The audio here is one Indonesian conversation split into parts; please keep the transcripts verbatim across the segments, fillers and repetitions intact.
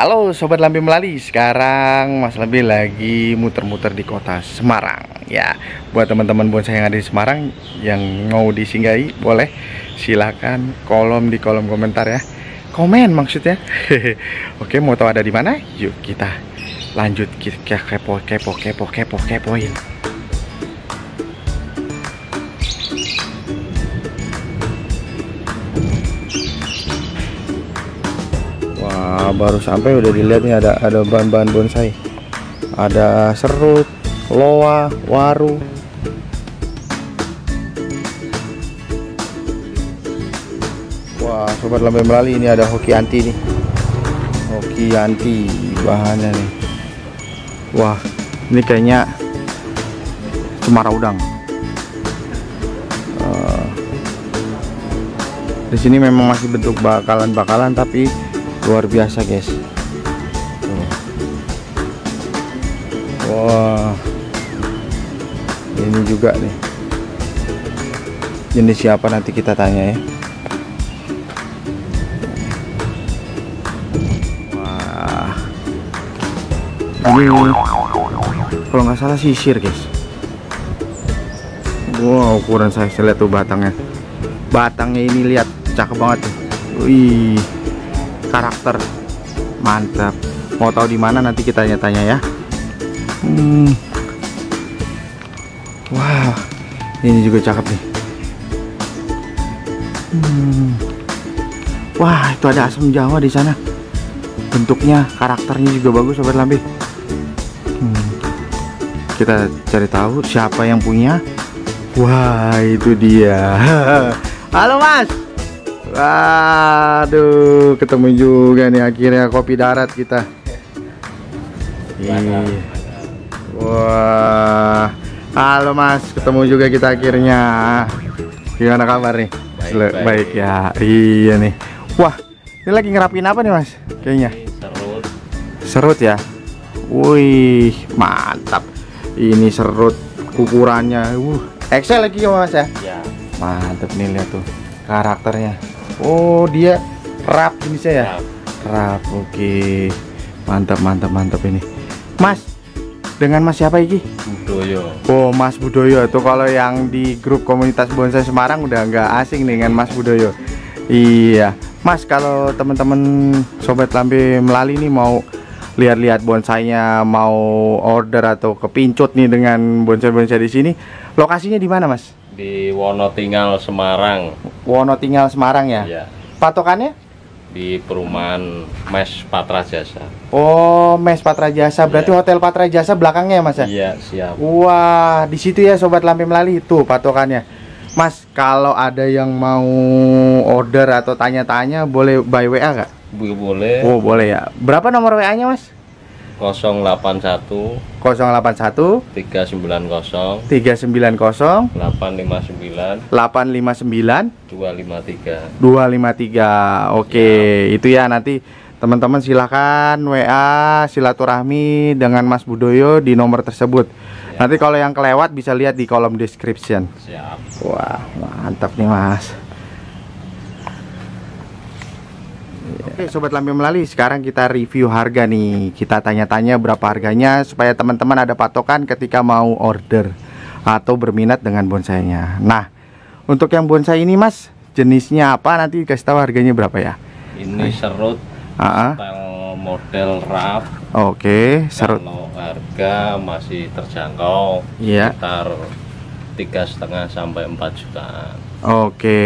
Halo Sobat Lambe Melali, sekarang Mas Lambe lagi muter-muter di kota Semarang ya. Buat teman-teman bonsai yang ada di Semarang yang mau disinggahi, boleh silahkan kolom di kolom komentar ya. Komen maksudnya. Oke, mau tahu ada di mana? Yuk kita lanjut, kita kepo, kepo, kepo, kepo, kepoin. Wah, baru sampai udah dilihat nih ada ada bahan-bahan bonsai. Ada serut, loa, waru. Wah, Sobat Lambe Melali, ini ada hoki anti nih. Hoki anti bahannya nih. Wah, ini kayaknya cemara udang. Uh, di sini memang masih bentuk bakalan-bakalan tapi luar biasa guys. Tuh. Wah, ini juga nih jenis siapa nanti kita tanya ya. Wah, ini kalau nggak salah sisir guys. Wow, ukuran saya, saya lihat tuh batangnya batangnya ini, lihat cakep banget tuh. Wih, karakter mantap. Mau tahu di mana nanti kita tanya-tanya ya. hmm. Wah, ini juga cakep nih. hmm. Wah, itu ada asam jawa di sana, bentuknya karakternya juga bagus Sobat Lambe. hmm. Kita cari tahu siapa yang punya. Wah, itu dia. Halo Mas. Waduh, ketemu juga nih akhirnya kopi darat kita. Iya. Wah, halo Mas, ketemu juga kita akhirnya. Gimana kabar nih? Baik, baik. baik ya. Iya nih. Wah, ini lagi ngerapin apa nih Mas? Kayaknya serut. Serut ya. Wih, mantap. Ini serut ukurannya. Uh, Excel lagi ya Mas ya? Iya. Mantap nih, lihat tuh karakternya. Oh, dia rap jenisnya ya? Rap, oke. Okay. Mantap, mantap, mantap ini. Mas, dengan Mas siapa Iki? Budoyo. Oh, Mas Budoyo. Itu kalau yang di grup komunitas bonsai Semarang udah nggak asing dengan Mas Budoyo. Iya. Mas, kalau teman-teman Sobat Lambe Melali nih mau lihat-lihat bonsainya, mau order atau kepincut nih dengan bonsai-bonsai di sini, lokasinya di mana Mas? Di Wonotinggal Semarang. Wonotinggal Semarang ya? Iya. Patokannya? Di perumahan Mes Patra Jasa. Oh, Mes Patra Jasa. Berarti iya, Hotel Patra Jasa belakangnya ya Mas ya? Iya, siap. Wah, di situ ya Sobat Lambe Melali, itu patokannya. Mas, kalau ada yang mau order atau tanya-tanya boleh by W A nggak? Boleh. Oh, boleh ya. Berapa nomor W A-nya Mas? nol delapan satu nol delapan satu tiga sembilan nol tiga sembilan nol delapan lima sembilan delapan lima sembilan dua lima tiga dua lima tiga. Oke, ya. Itu ya, nanti teman-teman silahkan W A silaturahmi dengan Mas Budoyo di nomor tersebut ya. Nanti kalau yang kelewat bisa lihat di kolom description. Siap. Wah, mantap nih Mas. Oke, Sobat Lambe Melali, sekarang kita review harga nih. Kita tanya-tanya berapa harganya supaya teman-teman ada patokan ketika mau order atau berminat dengan bonsainya. Nah, untuk yang bonsai ini Mas, jenisnya apa? Nanti kasih tahu harganya berapa ya. Ini serut, uh-huh. model raf. Oke, okay, serut. Kalau harga masih terjangkau, yeah. sekitar tiga koma lima sampai empat jutaan. Oke,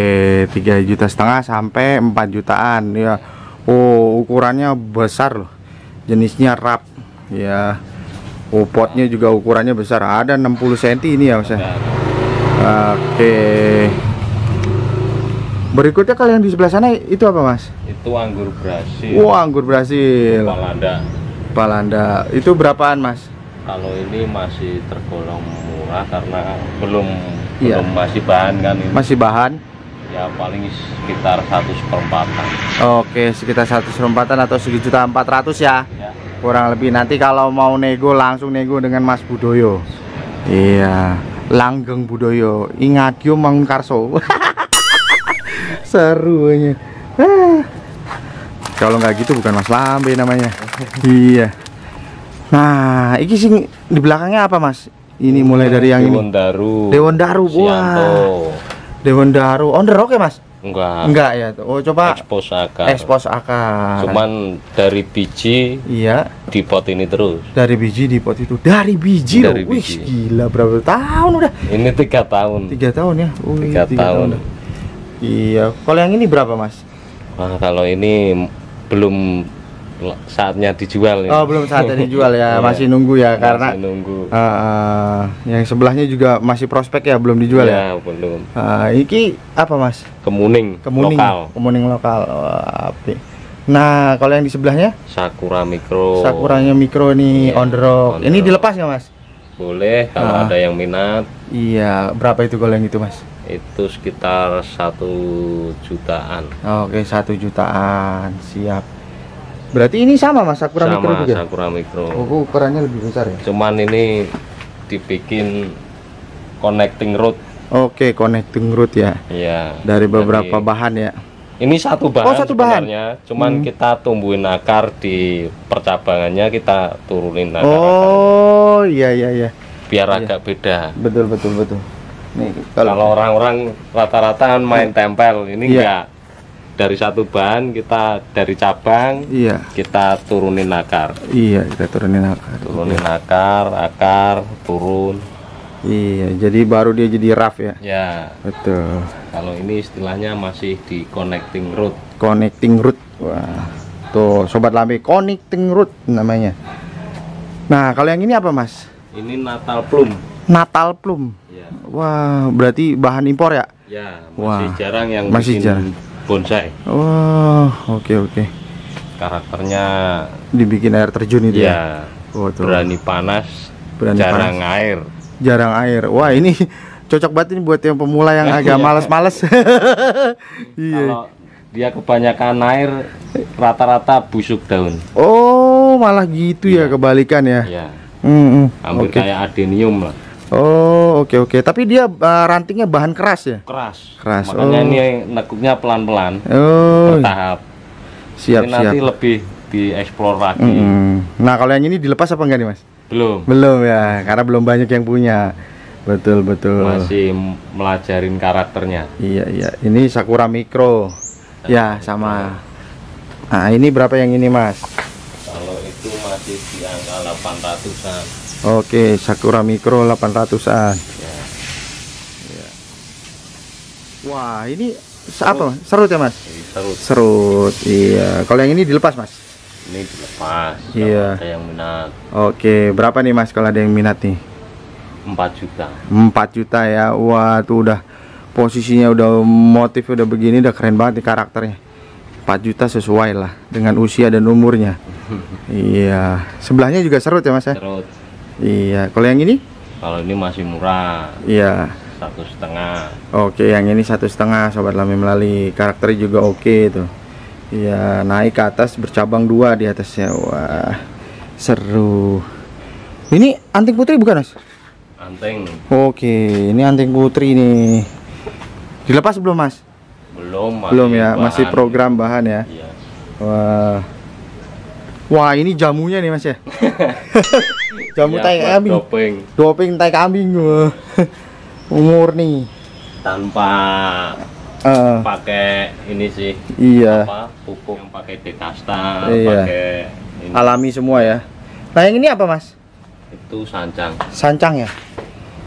tiga juta setengah sampai empat jutaan ya. Oh, ukurannya besar loh. Jenisnya rap ya. Oh, potnya juga ukurannya besar. Ada enam puluh sentimeter ini ya Mas. Oke. Berikutnya kalau yang di sebelah sana itu apa Mas? Itu anggur Brasil. Wah, oh, anggur Brasil. Palanda. Palanda. Itu berapaan Mas? Kalau ini masih tergolong murah karena belum Iya. belum masih bahan kan ini. Masih bahan ya, paling sekitar satu seperempatan. Oke, sekitar satu seperempatan atau satu juta empat ratus ya, ya kurang lebih. Nanti kalau mau nego langsung nego dengan Mas Budoyo. Iya, langgeng Budoyo ingat yo mengkarso. Serunya. Kalau nggak gitu bukan Mas Lambe namanya. Iya. Nah, iki sing di belakangnya apa, Mas? Ini hmm, mulai dari yang Dewon ini. Daru. Dewon Daru. Sianto. Wah. Dewon Daru. On the rock ya, Mas? Enggak. Enggak ya. Oh, coba ekspos akar. Ekspos akar. Cuman dari biji. Iya. Di pot ini terus. Dari biji di pot itu. Dari biji. Dari loh. Biji. Wih, gila berapa tahun udah? Ini tiga tahun. Tiga tahun ya. Oh, tiga, tiga tahun. tahun. Iya. Kalau yang ini berapa, Mas? Nah, kalau ini belum saatnya dijual. Oh, ya. Belum saatnya dijual ya, masih nunggu ya, masih karena nunggu. Uh, uh, yang sebelahnya juga masih prospek ya, belum dijual ya. Ya? Belum. Uh, ini apa, Mas? Kemuning. Kemuning lokal. Kemuning lokal. Oh, api. Nah, kalau yang di sebelahnya? Sakura mikro. Sakuranya mikro nih, yeah, on the rock. Ini dilepas ya, Mas? Boleh, kalau uh, ada yang minat. Iya, berapa itu kalau yang itu, Mas? Itu sekitar satu jutaan. Oh, oke, okay, satu jutaan, siap. Berarti ini sama, Mas, Sakura sama, mikro juga? Sakura mikro. Oh, ukurannya lebih besar ya? Cuman ini dibikin connecting root. Oke, okay, connecting root ya? Iya. Dari beberapa Jadi, bahan ya? Ini satu bahan. Oh, satu bahan? Cuman hmm. kita tumbuhin akar di percabangannya, kita turunin akar. Oh, iya, iya, iya. Biar iya. agak beda. Betul, betul, betul. Nih, kalau, kalau orang-orang rata-rata main hmm. tempel, ini iya. enggak. Dari satu bahan kita dari cabang, iya. kita turunin akar. Iya, kita turunin akar. Turunin iya. akar, akar turun. Iya, jadi baru dia jadi raf ya. Ya, betul. Kalau ini istilahnya masih di connecting root. Connecting root, wah. Tuh, sobat Lambe, connecting root namanya. Nah, kalau yang ini apa, Mas? Ini Natal plum. Natal plum. Ya. Wah, berarti bahan impor ya? Ya, masih wah. jarang yang masih bikin jarang. bonsai. Oh, oke okay, oke. Okay. Karakternya dibikin air terjun itu ya. ya? Oh, berani panas, berani jarang panas. air. Jarang air. Wah, ini cocok banget ini buat yang pemula yang nah, agak males-males. Iya. Males. iya. Kalau dia kebanyakan air, rata-rata busuk daun. Oh, malah gitu ya, ya kebalikan ya. Iya. Mm-hmm. Hampir okay. kayak adenium lah. Oh, oke okay, oke. Okay. Tapi dia uh, rantingnya bahan keras ya? Keras. Keras. Makanya oh. ini nekuknya pelan-pelan. Oh. Bertahap. Siap, ini siap. Nanti lebih dieksplor lagi. Mm-hmm. Nah, kalau yang ini dilepas apa enggak nih, Mas? Belum. Belum ya, karena belum banyak yang punya. Betul, betul. Masih melajarin karakternya. Iya, iya. Ini Sakura mikro. Sakura ya, mikro. sama. Nah, ini berapa yang ini, Mas? Kalau itu masih di angka delapan ratusan. Oke, Sakura mikro delapan ratusan. Ya. Ya. Wah, ini apa? Serut ya, Mas? Serut. Serut. Iya. Kalau yang ini dilepas, Mas? Ini dilepas. Iya. Ada yang minat. Oke, berapa nih, Mas, kalau ada yang minat nih? empat juta. empat juta ya. Wah, tuh udah posisinya udah motif udah begini udah keren banget nih karakternya. empat juta sesuai lah dengan usia dan umurnya. Iya. Sebelahnya juga serut ya, Mas ya? Serut. Iya, kalau yang ini? Kalau ini masih murah. Iya. Satu setengah. Oke, yang ini satu setengah, sobat Lambe Melali. Karakternya juga oke tuh. Iya, naik ke atas bercabang dua di atasnya. Wah, seru. Ini anting putri bukan, Mas? Anting. Oke, ini anting putri nih. Dilepas belum, Mas? Belum. Belum ya, bahan. masih program bahan ya. Iya. Wah. Wah, ini jamunya nih, Mas ya. Jamu ya, tai kambing. Doping. Doping tai kambing. Umur nih. Tanpa uh, pakai ini sih. Iya. Apa, pupuk yang pakai dekasta, iya. pakai ini. Alami semua ya. Nah, yang ini apa, Mas? Itu sancang. Sancang ya.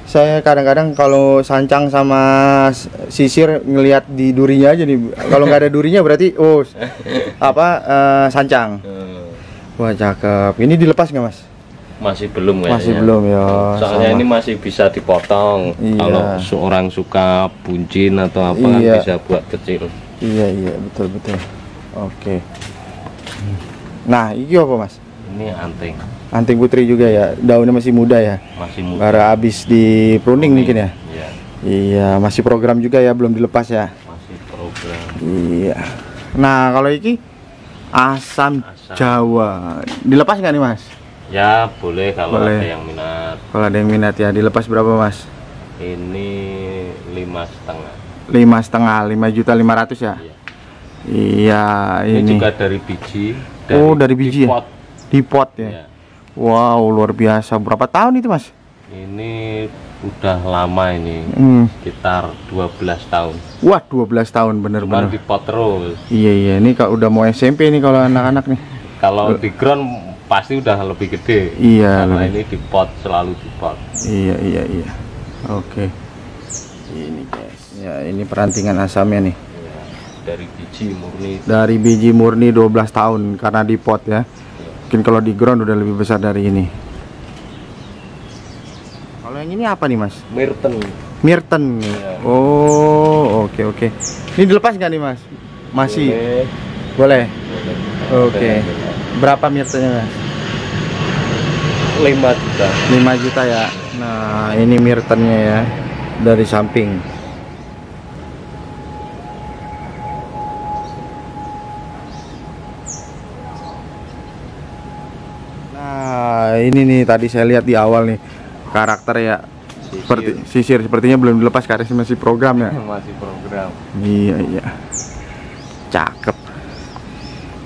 Saya kadang-kadang kalau sancang sama sisir ngelihat di durinya aja nih. Kalau nggak ada durinya berarti oh apa uh, sancang. Wah, cakep. Ini dilepas nggak, Mas? Masih belum kayaknya. Masih belum ya. Soalnya sama. ini masih bisa dipotong. Iya. Kalau seorang suka buncin atau apa iya. kan bisa buat kecil. Iya, iya, betul betul. Oke. Nah, ini apa, Mas? Ini anting. Anting putri juga ya, daunnya masih muda ya? Masih muda. Baru habis di pruning mungkin ya? Iya. Iya, masih program juga ya, belum dilepas ya? Masih program. Iya. Nah, kalau ini asam, asam Jawa. Dilepas nggak nih, Mas? Ya, boleh kalau boleh. ada yang minat. Kalau ada yang minat ya. Dilepas berapa, Mas? Ini lima setengah. Lima setengah, lima juta lima ratus ya? Iya. Iya, ini. Ini juga dari biji. Dari oh, dari biji ya? Pot. Di pot ya? Ya. Wow, luar biasa. Berapa tahun itu, Mas? Ini udah lama ini, hmm. sekitar dua belas tahun. Wah, dua belas tahun bener-bener. Cuman di pot terus. Iya, iya. Ini kalau udah mau S M P nih kalau anak-anak nih. Kalau di ground pasti udah lebih gede. Iya. Karena ini di pot, selalu di pot. Iya, iya, iya. Oke. Ini guys. Ya, ini perantingan asamnya nih. Ya, dari biji murni. Dari biji murni dua belas tahun karena di pot ya. Mungkin kalau di ground udah lebih besar dari ini. Kalau yang ini apa nih, Mas? Mirten. Mirten. Ya. Oh, oke okay, oke. Okay. Ini dilepas nggak nih, Mas? Masih. Boleh. Boleh. Oke. Okay. Berapa mirtennya, Mas? lima juta. lima juta ya. Nah, ini mirtennya ya dari samping. Nah, ini nih tadi saya lihat di awal nih karakter ya, sisir, seperti, sisir sepertinya belum dilepas karena masih program ya. Masih program. Iya iya. Cakep.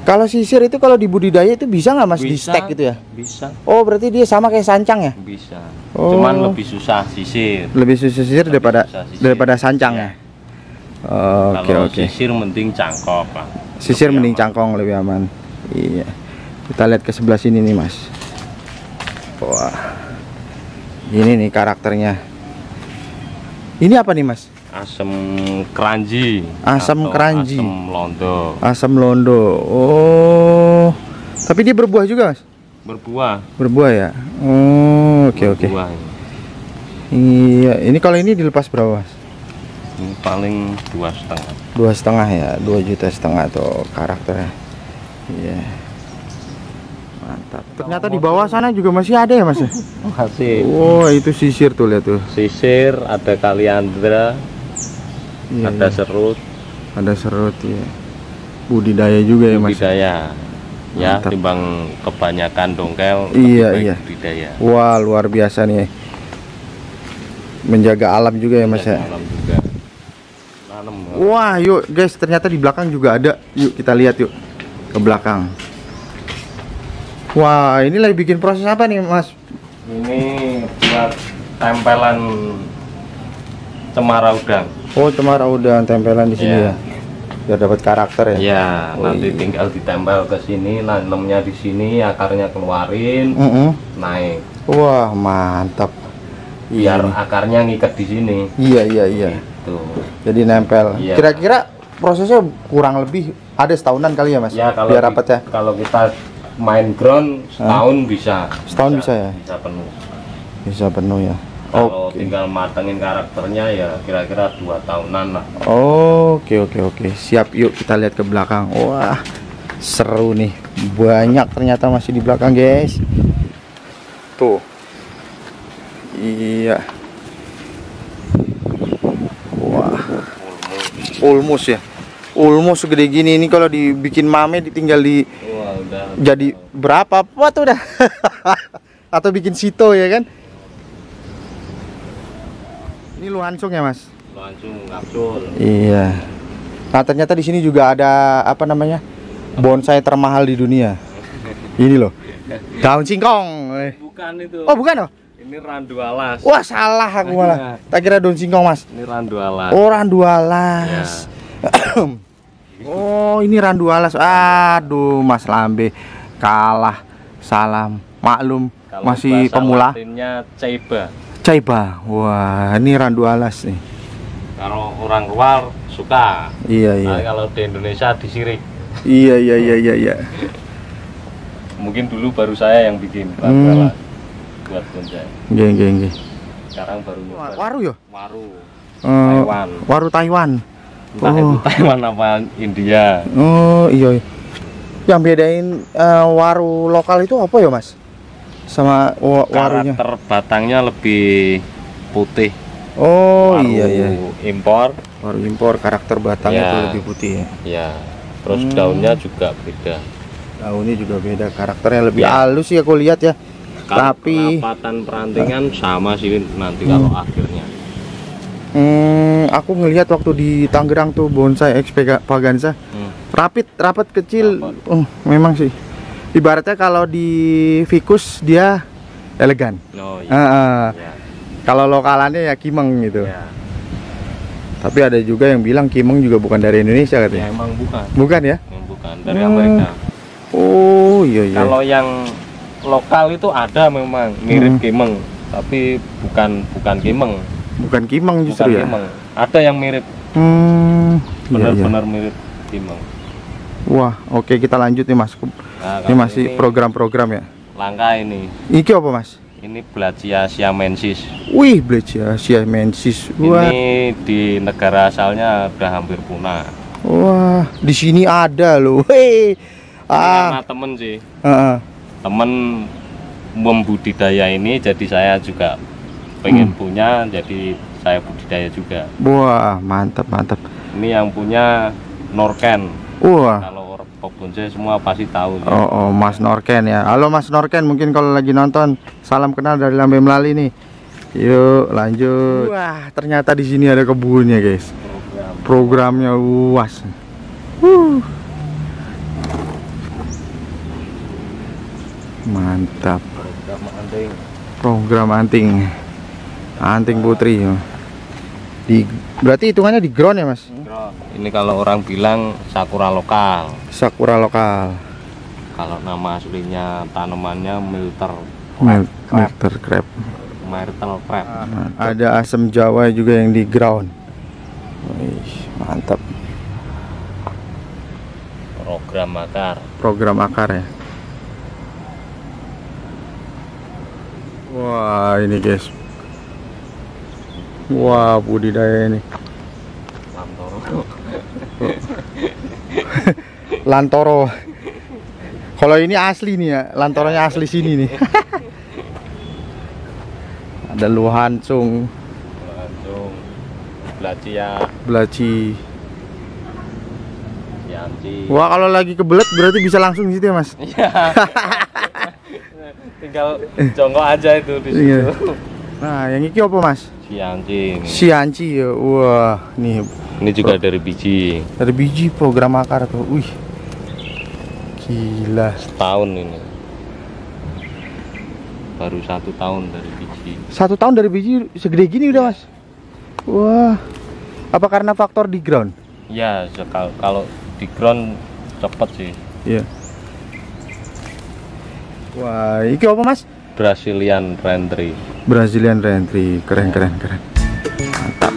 Kalau sisir itu kalau dibudidaya itu bisa nggak, Mas? Bisa, di stek gitu ya? Bisa. Oh, berarti dia sama kayak sancang ya? Bisa. Oh. Cuman lebih susah sisir. Lebih susah sisir lebih daripada susah sisir. daripada sancang ya. Oke oke. Sisir mending cangkok lah. Sisir mending cangkong lebih aman. Iya. Kita lihat ke sebelah sini nih, Mas. Wah, ini nih karakternya. Ini apa nih, Mas? Asam keranji. Asam keranji. Asam londo. Asam londo. Oh, tapi dia berbuah juga, Mas? Berbuah. Berbuah ya. Oh, oke oke. Berbuah. Iya, ini kalau ini dilepas berapa, Mas? Ini paling dua setengah. Dua setengah ya, dua juta setengah tuh karakternya. Iya. Yeah. Mantap. Ternyata di bawah sana juga masih ada ya, Mas? Masih. Wow, itu sisir tuh, lihat tuh. Sisir, ada kaliandra, iya, ada iya. serut, ada serut ya. Budidaya juga ya, Mas? Budidaya. Ya, timbang kebanyakan dongkel. Iya iya. Budidaya. Wah, luar biasa nih. Menjaga alam juga ya, Mas? Ya. Alam juga. Nanem. Wah, yuk guys, ternyata di belakang juga ada. Yuk kita lihat yuk ke belakang. Wah, ini lagi bikin proses apa nih, Mas? Ini buat tempelan cemara udang. Oh, cemara udang tempelan di sini yeah. ya. Biar dapat karakter ya. Iya, yeah, oh, nanti iya. tinggal ditempel ke sini, nanemnya di sini, akarnya keluarin, mm -hmm. naik. Wah, mantap. Biar iya. akarnya ngikat di sini. Iya, iya, iya. Gitu. Jadi nempel. Kira-kira yeah. prosesnya kurang lebih ada setahunan kali ya, Mas? Yeah, kalau biar rapat ya. Kalau kita main ground setahun ah. bisa setahun bisa, bisa ya bisa penuh bisa penuh ya. Kalau okay. tinggal matengin karakternya ya kira-kira dua tahunan lah. Oke oke oke siap, yuk kita lihat ke belakang. Wah, seru nih, banyak ternyata masih di belakang guys tuh. Iya. Wah, ulmus ya, ulmus segede gini ini kalau dibikin mame ditinggal di Udah, jadi udah. berapa pot udah atau bikin sito ya kan. Ini luansung ya, Mas? Luansung, kapsul. Iya. Nah, ternyata di sini juga ada apa namanya bonsai termahal di dunia. Ini loh, daun singkong. Bukan itu. Oh, bukan loh. Ini randu alas. Wah, salah aku malah. Tak kira daun singkong, Mas. Ini randu alas. Oh, randu alas. Ya. Oh, ini randu alas. Aduh, Mas Lambe kalah. Salam maklum. Kalau masih pemula. Caiba. Caiba. Wah, ini randu alas nih. Kalau orang luar suka. Iya iya. Nah, kalau di Indonesia disirik. Iya iya iya iya. iya. Mungkin dulu baru saya yang bikin randu alas buat bonsai. Geng geng geng. Sekarang baru. Waru ya? Waru. Uh, Taiwan. Waru Taiwan. Entah oh. itu Taiwan apa India. Oh iya, iya. Yang bedain uh, waru lokal itu apa ya, Mas? Sama wa warunya? Karakter batangnya lebih putih. Oh waru iya iya. Impor. Waru impor karakter batangnya ya. itu lebih putih ya. Iya. Terus hmm. daunnya juga beda. Daunnya juga beda, karakternya lebih ya. halus ya aku lihat ya. Kalau tapi perapatan perantingan uh. sama sih nanti hmm. kalau akhirnya. Hmm, aku ngelihat waktu di Tangerang tuh bonsai X P Paganza hmm. rapit rapat kecil. Oh, memang sih ibaratnya kalau di Vicus dia elegan. Oh, iya. uh, uh, yeah. Kalau lokalannya ya Kimeng gitu. Yeah. Tapi ada juga yang bilang Kimeng juga bukan dari Indonesia katanya. Ya, emang bukan. Bukan ya? Emang bukan, dari hmm. Amerika. Oh iya iya. Kalau yang lokal itu ada memang mirip hmm. Kimeng, tapi bukan bukan Kimeng. Bukan Kimeng justru bukan ya. Kimeng. Ada yang mirip. Hmm, benar-benar iya, iya. mirip Kimeng. Wah, oke okay, kita lanjut nih Mas. Nah, ini masih program-program ya. Langka ini. Iki apa Mas? Ini Blachia siamensis. Wih, Blachia siamensis. Wah. Ini di negara asalnya udah hampir punah. Wah, di sini ada loh. Hei. Ah, sama temen sih. Uh-uh. Temen membudidaya ini, jadi saya juga pengen hmm. punya, jadi saya budidaya juga. Wah, mantap mantap. Ini yang punya Norken. Wah. Kalau Pokoknya semua pasti tahu. Oh, ya. oh, Mas Norken ya. Halo Mas Norken, mungkin kalau lagi nonton, salam kenal dari Lambe Melali nih. Yuk, lanjut. Wah, ternyata di sini ada kebunnya, guys. Program. Programnya luas. Wuh. Mantap. Program anting. Program anting. Anting putri. Di berarti hitungannya di ground ya, Mas? Ini kalau orang bilang sakura lokal. Sakura lokal. Kalau nama aslinya tanamannya milter milter crab. Milter crab. Ada asam Jawa juga yang di ground. Wih, mantap. Program akar. Program akar ya. Wah, ini guys. Wah, budidaya ini. Lantoro. Kalau ini asli nih ya, lantoronya asli sini nih. Ada luhansung. Luhansung. Belaci ya. Belaci. Sianci. Wah, kalau lagi kebelet berarti bisa langsung gitu ya, Mas? Iya. Tinggal jongkok aja itu di situ. Iya. Nah, yang iki apa, Mas? Sianci. Sianci ya. Wah, nih. Ini juga Pro dari biji. Dari biji program akar tuh. Wih. Gila, setahun ini. Baru satu tahun dari biji. Satu tahun dari biji segede gini udah, Mas. Wah. Apa karena faktor di ground? Ya, kalau di ground cepet sih. Iya. Wah, ini apa, Mas? Brazilian Rentry. Brazilian Rentry. Keren, ya. keren, keren. Mantap.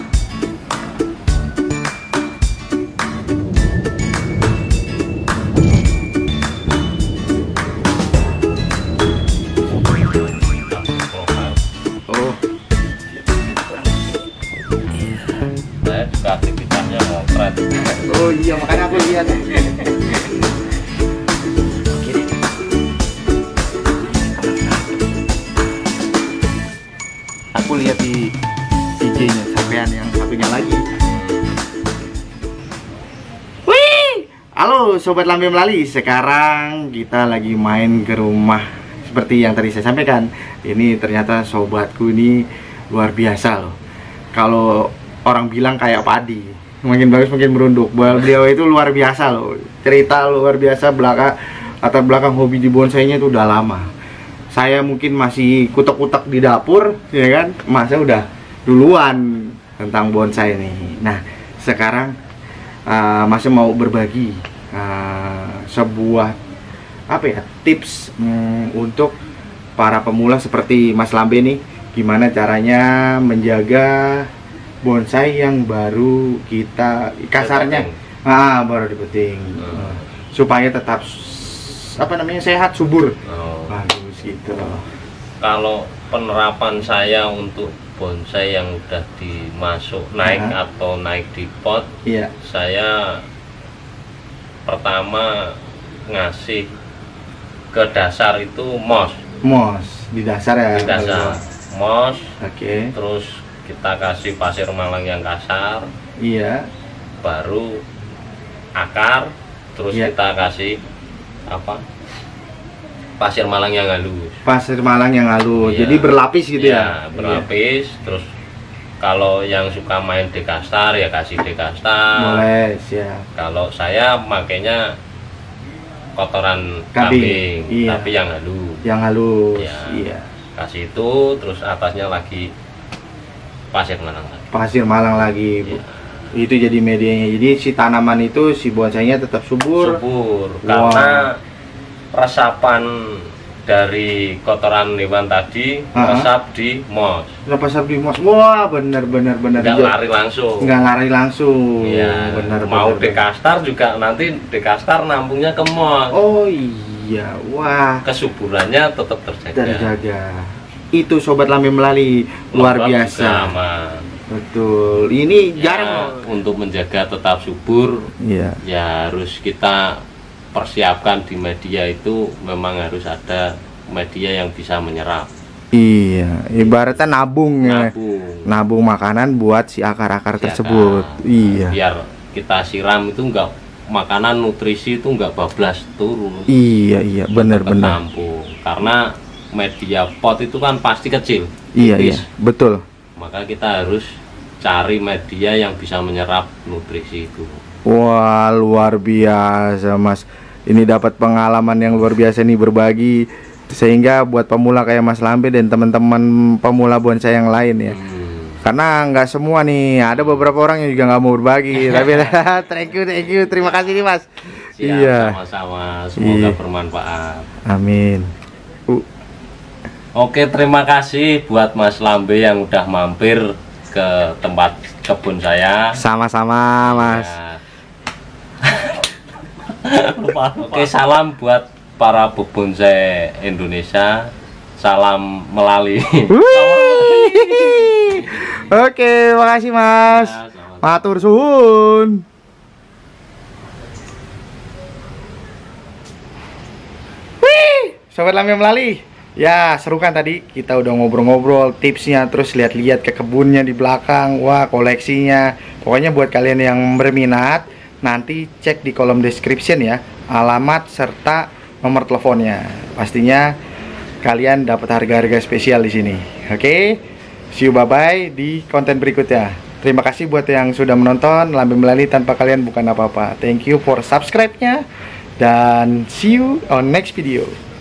Oh iya, makanya aku lihat. Aku lihat di I G-nya sampean yang satunya lagi. Wih! Halo sobat Lambe Melali, sekarang kita lagi main ke rumah seperti yang tadi saya sampaikan. Ini ternyata sobatku ini luar biasa loh. Kalau orang bilang kayak padi, makin bagus makin merunduk. Beliau itu luar biasa loh, cerita luar biasa, belakang latar belakang hobi di bonsainya itu udah lama. Saya mungkin masih kutek-kutek di dapur, ya kan? Masnya udah duluan tentang bonsai nih. Nah, sekarang uh, Masnya mau berbagi uh, sebuah apa ya tips um, untuk para pemula seperti Mas Lambe nih, gimana caranya menjaga bonsai yang baru kita kasarnya ah baru dipeting oh. supaya tetap apa namanya sehat subur oh. bagus gitu. Kalau penerapan saya untuk bonsai yang udah dimasuk naik nah. atau naik di pot, yeah. saya pertama ngasih ke dasar itu mos mos di dasar ya di dasar mos, oke okay. terus kita kasih pasir malang yang kasar, iya. Baru akar, terus iya. kita kasih apa? Pasir malang yang halus. Pasir malang yang halus, iya. jadi berlapis gitu iya, ya? Berlapis, iya. Terus kalau yang suka main dekastar ya kasih dekastar. Boleh, siap. Kalau saya makanya kotoran kambing, kambing. Iya. Tapi yang halus, yang halus ya. Iya, kasih itu, terus atasnya lagi pasir malang lagi, pasir malang lagi iya. Itu jadi medianya, jadi si tanaman itu si bonsainya tetap subur, subur wow. Karena resapan dari kotoran hewan tadi uh-huh. resap di moss, resap di moss, wah bener bener bener nggak lari langsung, nggak lari langsung, ya, bener, mau bener, dekastar bener. Juga nanti dekastar nampungnya ke moss, oh iya, wah kesuburannya tetap terjaga, terjaga. Itu sobat Lambe Melali luar Lompat biasa, betul, ini ya, jarang untuk menjaga tetap subur, ya, ya harus kita persiapkan di media itu memang harus ada media yang bisa menyerap. Iya, ibaratnya nabung, nabung, ya. Nabung makanan buat si akar-akar si tersebut. Akar. Iya. Biar kita siram itu enggak makanan nutrisi itu enggak bablas turun. Iya iya, benar-benar. Karena media pot itu kan pasti kecil. Iya tipis. Iya, betul. Maka kita harus cari media yang bisa menyerap nutrisi itu. Wah luar biasa Mas, ini dapat pengalaman yang luar biasa nih berbagi, sehingga buat pemula kayak Mas Lambe dan teman-teman pemula bonsai yang lain ya. hmm. Karena nggak semua nih, ada beberapa orang yang juga nggak mau berbagi. Tapi thank you, thank you, terima kasih nih Mas. Siap, iya sama-sama, semoga iya. bermanfaat, amin. uh. Oke, terima kasih buat Mas Lambe yang udah mampir ke tempat kebun saya. Sama-sama Mas ya. Lupa, lupa. Oke, salam buat para pebonsai Indonesia. Salam Melali. Oke, makasih Mas. Ya, matur suwun. Sobat Lambe Melali. Ya, seru kan tadi kita udah ngobrol-ngobrol tipsnya, terus lihat-lihat ke kebunnya di belakang. Wah, koleksinya. Pokoknya buat kalian yang berminat, nanti cek di kolom description ya, alamat serta nomor teleponnya. Pastinya kalian dapat harga-harga spesial di sini. Oke, okay? See you, bye-bye di konten berikutnya. Terima kasih buat yang sudah menonton Lambe Melali, tanpa kalian bukan apa-apa. Thank you for subscribe-nya. Dan see you on next video.